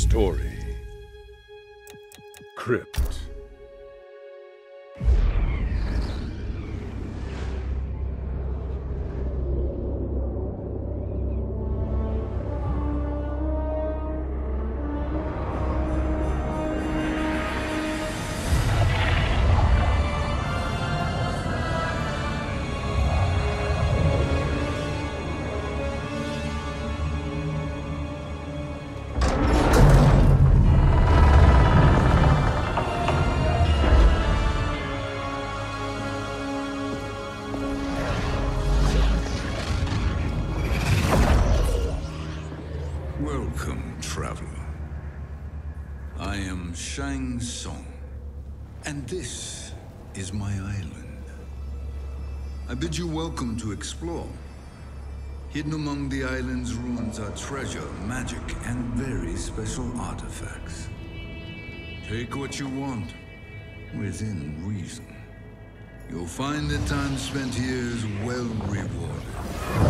story. Krypt. Welcome, traveler. I am Shang Tsung, and this is my island. I bid you welcome to explore. Hidden among the island's ruins are treasure, magic, and very special artifacts. Take what you want, within reason. You'll find that time spent here is well rewarded.